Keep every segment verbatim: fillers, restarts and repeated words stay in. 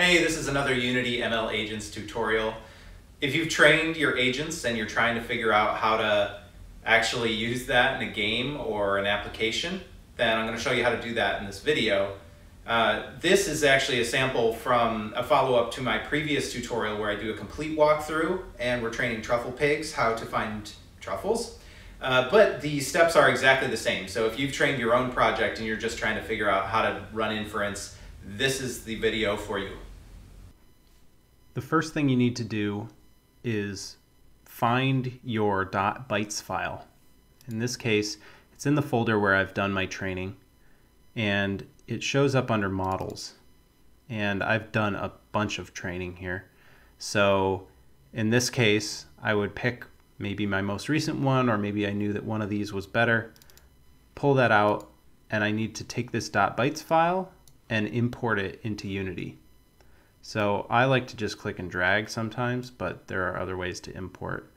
Hey, this is another Unity M L Agents tutorial. If you've trained your agents and you're trying to figure out how to actually use that in a game or an application, then I'm going to show you how to do that in this video. Uh, this is actually a sample from a follow-up to my previous tutorial where I do a complete walkthrough and we're training truffle pigs how to find truffles. Uh, but the steps are exactly the same. So if you've trained your own project and you're just trying to figure out how to run inference, this is the video for you. The first thing you need to do is find your .bytes file. In this case, it's in the folder where I've done my training, and it shows up under models. And I've done a bunch of training here. So in this case, I would pick maybe my most recent one, or maybe I knew that one of these was better, pull that out, and I need to take this .bytes file and import it into Unity. So I like to just click and drag sometimes, but there are other ways to import.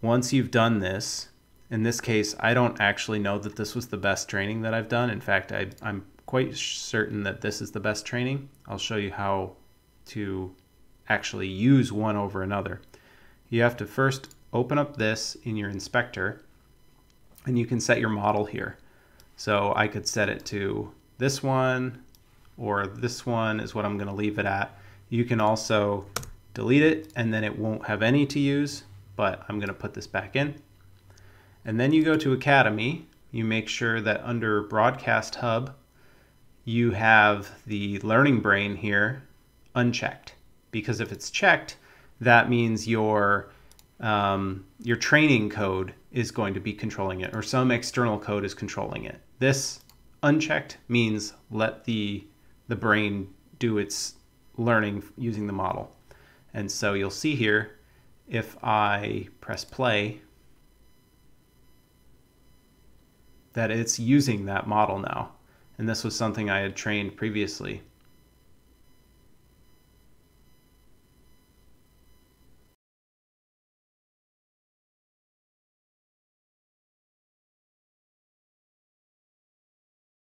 Once you've done this, in this case, I don't actually know that this was the best training that I've done. In fact, I, I'm quite certain that this is the best training. I'll show you how to actually use one over another. You have to first open up this in your inspector, and you can set your model here. So I could set it to this one, or this one is what I'm going to leave it at. You can also delete it, and then it won't have any to use, but I'm going to put this back in. And then you go to Academy. You make sure that under Broadcast Hub, you have the Learning Brain here unchecked, because if it's checked, that means your, um, your training code is going to be controlling it, or some external code is controlling it. This unchecked means let the, the brain do its learning using the model. And so you'll see here, if I press play, that it's using that model now. And this was something I had trained previously.